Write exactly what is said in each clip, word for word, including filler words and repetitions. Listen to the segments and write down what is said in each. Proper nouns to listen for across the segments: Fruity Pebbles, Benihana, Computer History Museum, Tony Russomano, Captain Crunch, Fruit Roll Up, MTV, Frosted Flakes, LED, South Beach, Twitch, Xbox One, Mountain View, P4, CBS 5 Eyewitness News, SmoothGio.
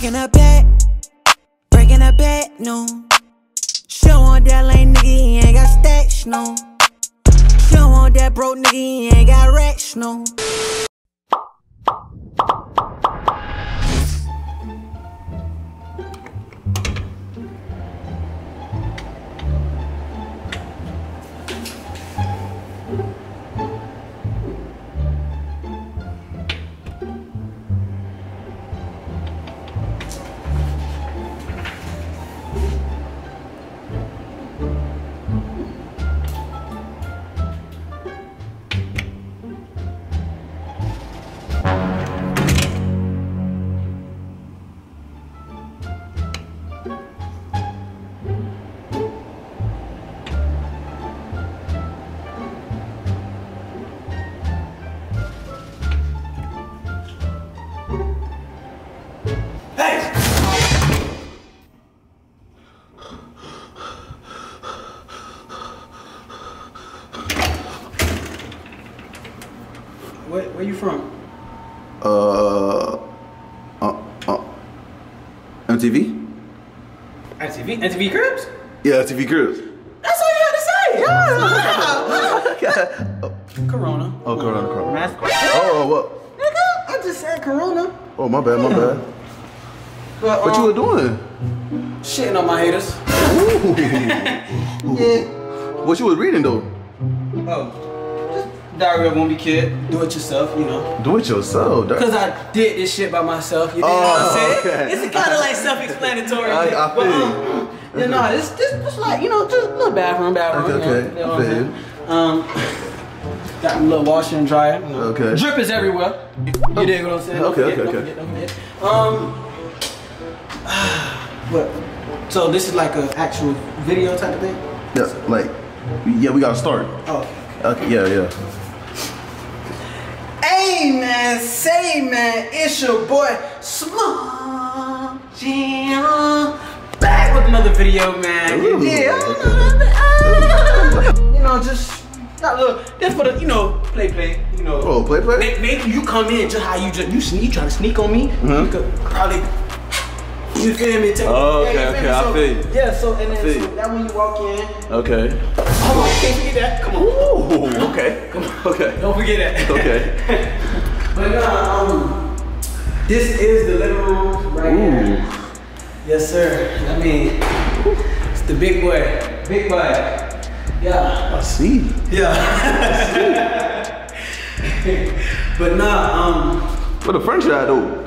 breaking a back, breaking a back, no. Show on that lame nigga, he ain't got stacks, no. Show on that broke nigga, he ain't got racks, no. Where you from? Uh, uh, uh, M T V? M T V? M T V Cribs? Yeah, M T V Cribs. That's all you had to say! Yeah! Oh. Corona. Oh, Corona, Corona. Mask. Oh, what? Nigga, I just said Corona. Oh, my bad, my yeah. bad. But, what um, you were doing? Shitting on my haters. Ooh. Yeah. What you was reading, though? Oh. Diary of a Wimpy Kid, do it yourself, you know. Do it yourself? Because I did this shit by myself, you know what I'm saying? Okay. It's kind of like self-explanatory. I, I feel um, you. You know, it's just like, you know, just a little bathroom, bathroom. Okay, you know, okay. You know what I'm um, got a little washer and dryer. You know. Okay. Drip is everywhere. You dig what I'm saying? Okay, okay, okay. Forget, don't forget, don't forget. Um, but, so this is like an actual video type of thing? Yeah, like, yeah, we got to start. Oh, okay. Okay, yeah, yeah. Hey man, say man, it's your boy SmoothGio back with another video, man. Ooh, yeah, okay. You know, just not look. That's for the you know play play. You know, oh play play. Maybe, maybe you come in just how you just you sneak, trying to sneak on me. Mm-hmm. You could probably you feel me? Take oh, okay, yeah, okay, so, I feel you. Yeah, so and then so, that when you walk in. Okay. Oh, can't forget that. Come on. Ooh, okay. Come on. Okay. Don't forget that. Okay. But nah, um, this is the living room right Ooh. Here. Yes, sir. I mean, it's the big boy. Big boy. Yeah. I see. Yeah. I see. But nah, um. What the furniture I do?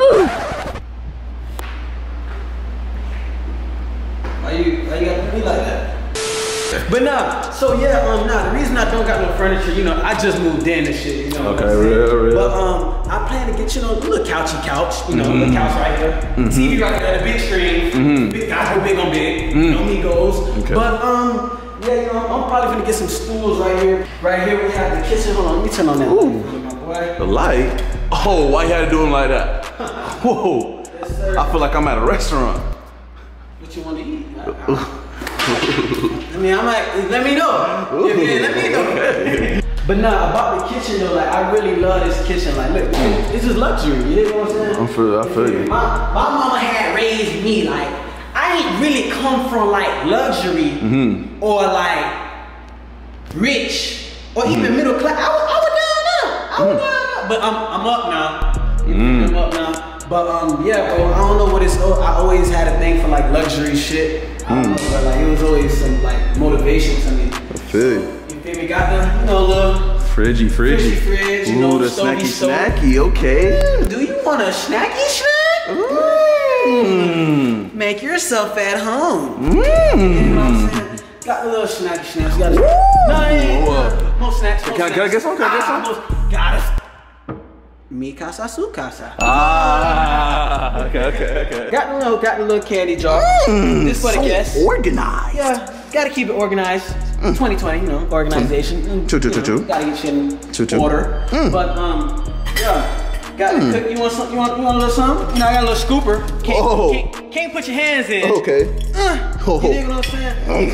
Why you? Why you gotta be like that? But nah, so yeah, um, nah, the reason I don't got no furniture, you know, I just moved in and shit, you know. Okay, real, real. But um, I plan to get, you know, a little couchy couch, you know, mm-hmm. little couch right here. Mm-hmm. T V right there, the big screen, mm-hmm. big guys go big on big, mm-hmm. you know me goes. Okay. But um, yeah, you know, I'm probably gonna get some stools right here. Right here we have the kitchen, hold on, let me turn on that. Ooh, the light? Oh, why you had to do them like that? Whoa, yes, sir. I feel like I'm at a restaurant. What you want to eat? I, I, I mean, I'm like, let me know. Ooh, yeah, man, let me know. Okay. But nah, about the kitchen though, like I really love this kitchen. Like, look, this is luxury. You know what I'm saying? I'm for, I feel you. My, my mama had raised me like I ain't really come from like luxury mm-hmm. or like rich or even mm-hmm. middle class. I was, I was down now. I was mm. down now. But I'm, I'm up now. Mm. I'm up now. But um, yeah, bro. I don't know what it's. I always had a thing for like luxury shit. Mm. Know, but like it was always some like motivation to me. I feel you. So, you feel me? Got the you know little fridgy, fridgy, fridge. You Ooh, know, the snacky, snacky. Okay. Mm, do you want a snacky snack? Mm. Make yourself at home. Mm. You know what I'm saying? Got the little snacky snacks. Got no, yeah. no snacks. No can, snacks. I, can I get some? Can I get some? Ah, got it. Mi casa, su casa. Ah, okay, okay, okay. Got the little, got the little candy jar. Mm, this for the guests. So organized. Yeah, gotta keep it organized. Mm. twenty twenty, you know, organization. Mm. Two, two, two, two. Gotta get shit in two, two. order. Mm. But um, yeah, got mm. cook. You want some? You want? You want a little something? You know, I got a little scooper. Can't, oh. can't, can't put your hands in. Okay. Uh, oh. You dig what I'm saying? Okay.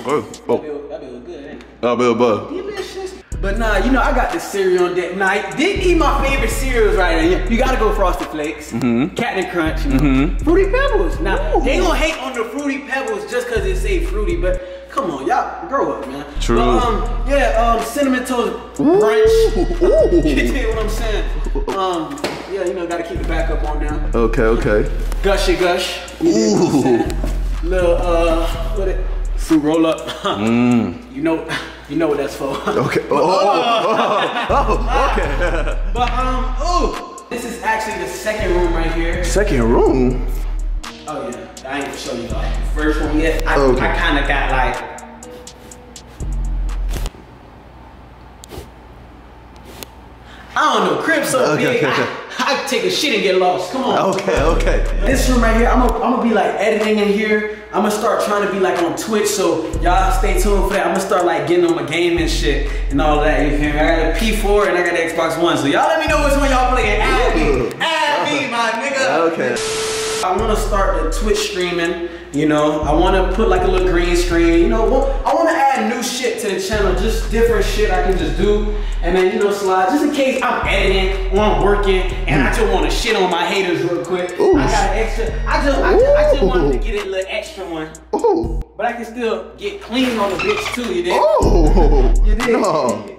That'd be good. That'd be good. But nah, you know, I got this cereal on deck night. Did eat my favorite cereals right now. You gotta go Frosted Flakes, mm-hmm. Captain Crunch, mm-hmm. Fruity Pebbles. Now, ooh, they gonna hate on the Fruity Pebbles just cause it say fruity, but come on, y'all, grow up, man. True. But, um, yeah, um, Cinnamon Toast Crunch. You see what I'm saying? Um, yeah, you know, gotta keep the backup on down. Okay, okay. Gushy Gush. Ooh. Little, uh, what it? Fruit Roll Up. mm. You know, you know what that's for. Okay. Oh, oh, oh, oh, okay. But um, oh, this is actually the second room right here. Second room? Oh yeah, I ain't gonna show you like the first one yet. I, okay. I kind of got like. I don't know, crib's so okay, big, okay, okay. I, I take a shit and get lost, come on. Okay, okay. This room right here, I'm gonna, I'm gonna be like editing in here. I'm gonna start trying to be like on Twitch, so y'all stay tuned for that. I'm gonna start like getting on my game and shit and all that, you feel me? I got a P four and I got an Xbox One, so y'all let me know which one y'all playing. Add me, add me, my nigga. Okay. I wanna start the Twitch streaming, you know. I wanna put like a little green screen, you know. I wanna add new shit to the channel, just different shit I can just do. And then, you know, slide, just in case I'm editing or I'm working and mm. I just wanna shit on my haters real quick. Ooh. I got an extra, I just, I just, I just wanted to get it a little extra one. Ooh. But I can still get clean on the bitch too, you dig? Oh, you dig? No.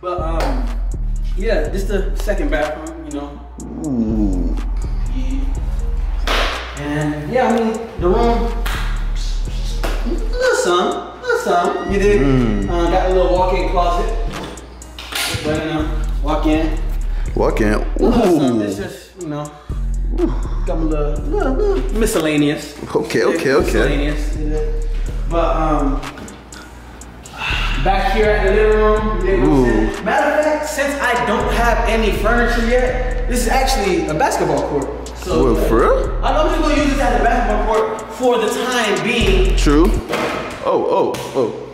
But, um, yeah, this the second bathroom, you know. Ooh. And yeah, I mean, the room, little something, little something, you dig? Mm. Uh, got a little walk-in closet. But, you know, walk in. Walk in. Ooh. This is, you know, got a little, little, little miscellaneous. Okay, okay, okay. Miscellaneous. Yeah. But, um, back here at the living room, you know what I'm saying? Matter of fact, since I don't have any furniture yet, this is actually a basketball court. So, well, for real? I'm just gonna use this as a basketball court for the time being. True. Oh, oh, oh.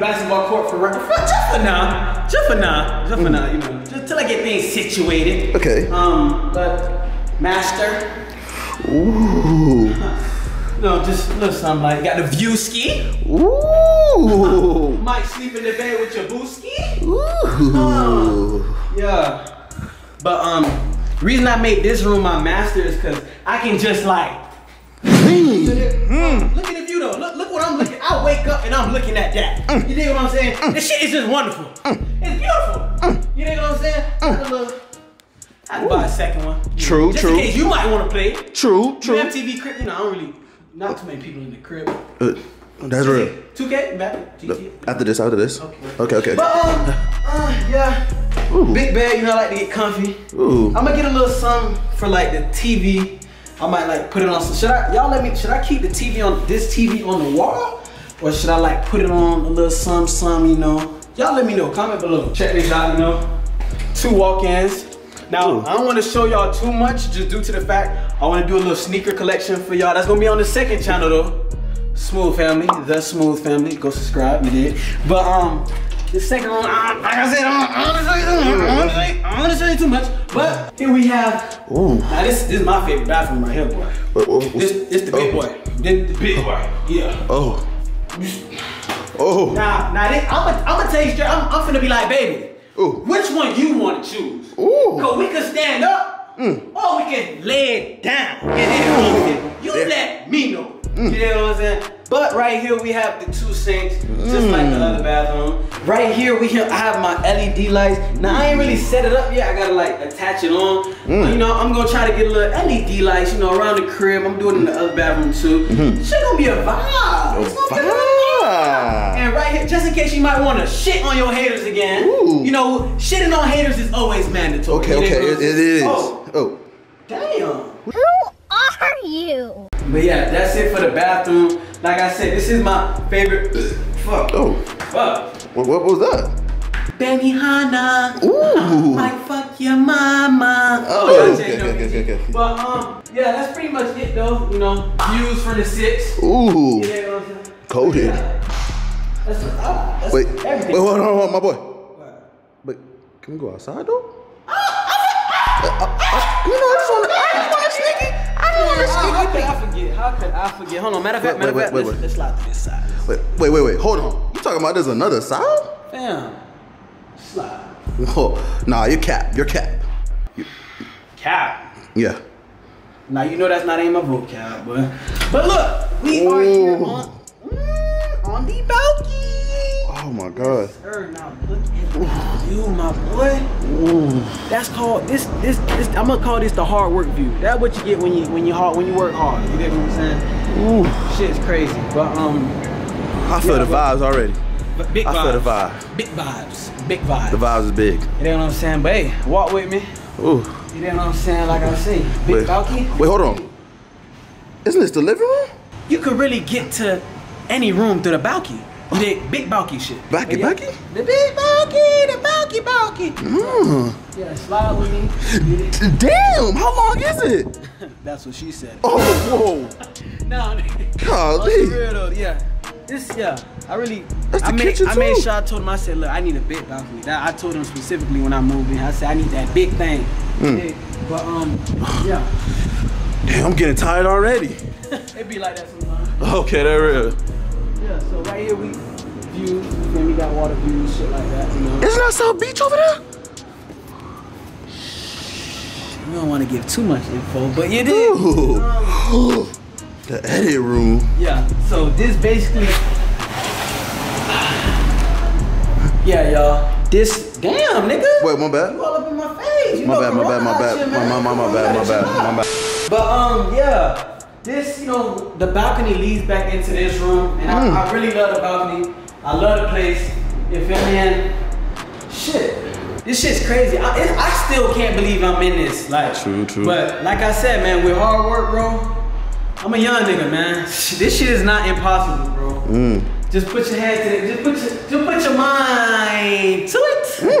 Basketball court for record. Just for now. Just for now. Just for now, you know. Just till I get things situated. Okay. Um, but master. Ooh. No, just a little something like got the view ski. Ooh. Might sleep in the bed with your boo ski. Ooh. Um, yeah. But um, the reason I made this room my master is because I can just like mm. look at the view though. Look, look what I'm looking. I wake up and I'm looking at that. Mm. You dig what I'm saying? Mm. This shit is just wonderful. Mm. It's beautiful. Mm. You dig what I'm saying? Mm. I look, I can buy a second one. True, just true. In case you might want to play. True, true. You know, M T V crib. You know, I don't really. Not too many people in the crib. Uh, that's real. two K, back. G T. After this, after this. Okay, okay, okay. But um, uh, yeah. Ooh. Big bed. You know, I like to get comfy. Ooh. I'm gonna get a little something for like the T V. I might like put it on. So should I, y'all let me, should I keep the T V on, this T V on the wall? Or should I like put it on a little some, some, you know? Y'all let me know, comment below. Check this out, you know? Two walk-ins. Now, I don't wanna show y'all too much just due to the fact I wanna do a little sneaker collection for y'all. That's gonna be on the second channel though. Smooth Family, The Smooth Family. Go subscribe, you did. But um, the second one, I, like I said, I don't wanna show you too much. But here we have, ooh. Now this, this is my favorite bathroom right here, boy. What, what, this, this the big oh. boy. This the big boy, yeah. Oh. Oh. Now, now this, I'm gonna tell you straight, I'm, I'm finna be like, baby, ooh. Which one you wanna choose? Ooh. Cause we can stand up, mm. or we can lay it down. And then you yeah. let me know, mm. you know what I'm saying? But right here we have the two sinks, just mm. like the other bathroom. Right here we have, I have my L E D lights. Now I ain't really set it up yet. I gotta like attach it on. Mm. You know, I'm gonna try to get a little L E D lights. You know, around the crib. I'm doing it in the other bathroom too. Mm-hmm. It's gonna be a vibe. It's gonna be a vibe. And right here, just in case you might wanna shit on your haters again. Ooh. You know, shitting on haters is always mandatory. Okay, okay, it, it is. Oh, oh. Damn. Who are you? But yeah, that's it for the bathroom. Like I said, this is my favorite. Fuck. Oh. Fuck. What, what was that? Benihana. Ooh. Like fuck your mama. Oh. Okay, okay, okay, okay. But um, yeah, that's pretty much it though. You know, views from the six. Ooh. You know what I'm saying? Coded. Yeah. That's, uh, that's wait. Everything. Wait, hold on, hold on, my boy. What? Wait, can we go outside though? Oh, oh, oh, oh, oh. You know, I just want to sneak it. How could I forget? How could I forget? Hold on, matter of fact, matter of fact, let's slide to this side. Wait, wait, wait, wait, hold on. You talking about there's another side? Fam, slide. Whoa, nah, you're cap, you're cap. You're... Cap? Yeah. Now, you know that's not in my vocab, but... But look, we are here on, mm, on the balcony. Oh my God. Yes, sir, now look at the view, my boy. Ooh. That's called, this, this, this, I'm gonna call this the hard work view. That's what you get when you, when you hard, when you work hard. You get what I'm saying? Ooh. Shit's crazy, but um. I feel the vibes already. But big vibes. I feel the vibe. Big vibes, big vibes. The vibes is big. You know what I'm saying? But hey, walk with me. Ooh. You know what I'm saying? Like I say, big balcony. Wait, hold on. Isn't this the living room? You could really get to any room through the balcony. You did big bulky shit. Bulky, bulky? The big bulky, the bulky, bulky. Mm. Yeah, slide with me. Damn, how long is it? That's what she said. Oh, whoa. No, golly. Real though, yeah. This, yeah, I really, That's the I, made, kitchen I made sure I told him, I said, look, I need a big balcony. That, I told him specifically when I moved in, I said, I need that big thing. Mm. Yeah, but, um, yeah. Damn, I'm getting tired already. It be like that sometimes. Okay, that real. Yeah, so right here we view, then we got water views, shit like that, you know. Isn't that South Beach over there? We don't want to give too much info, but you did. Um, the edit room. Yeah, so this basically... Yeah, y'all. This... Damn, nigga. Wait, my bad. You all up in my face. You my, know, bad, my bad, my bad, shit, my, my, my, my, my bad, my bad, my bad, my bad. But, um, yeah. This, you know, the balcony leads back into this room, and mm. I, I really love the balcony. I love the place. You feel me? And shit, this shit's crazy. I, it, I still can't believe I'm in this. Like, true, true. But like I said, man, with hard work, bro, I'm a young nigga, man. This shit is not impossible, bro. Mm. Just put your head to it. Just put your, just put your mind to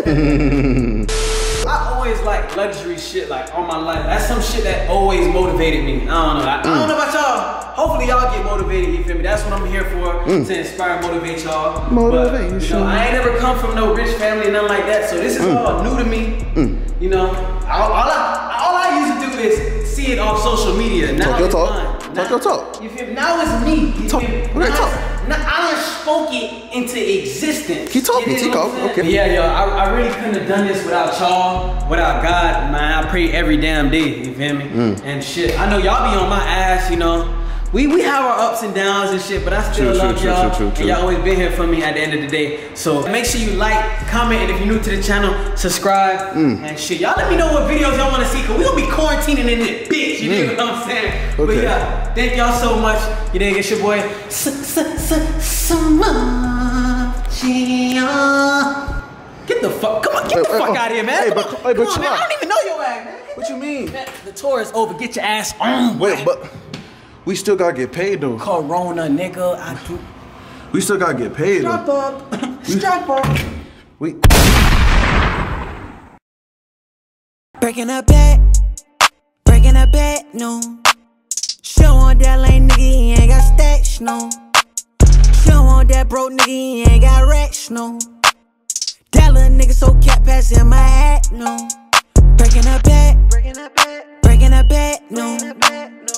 it. I always like luxury shit, like all my life. That's some shit that always motivated me. I don't know. I, mm. I don't know about y'all. Hopefully y'all get motivated, you feel me? That's what I'm here for, mm. to inspire and motivate y'all. Motivation. But, you know, I ain't ever come from no rich family, nothing like that. So this is mm. all new to me. Mm. You know, all, all, I, all I used to do is see it on social media. Now talk your talk. Talk now, your talk. You feel me? Now it's me. You talk. Feel me? Now, talk. Now I done spoke it into existence. He talked me, Tico. Okay. But yeah, yo, I, I really couldn't have done this without y'all, without God, man. I pray every damn day, you feel me? Mm. And shit, I know y'all be on my ass, you know. We we have our ups and downs and shit, but I still true, love y'all. And y'all always been here for me at the end of the day. So make sure you like, comment, and if you're new to the channel, subscribe mm. and shit. Y'all let me know what videos y'all want to see, because we gonna be quarantining in this bitch. You mm. know what I'm saying? Okay. But yeah, thank y'all so much. You dig? It's your boy SmoothGio. Get the fuck, come on, get wait, the wait, fuck oh, out of here, man. Hey, come but, on, hey, but come on, man. I don't even know your ass, man. What you mean? Man, the tour is over. Get your ass on. Wait, but. We still gotta get paid though. Corona, nigga, I do. We still gotta get paid Strap though. Strap up, strap up. We. Breaking a back, breaking a back, no. Show on that lame nigga, he ain't got stacks, no. Show on that broke nigga, he ain't got racks, no. That little nigga so cat passing my hat, no. Breaking a back, breaking a back, breaking a back, no.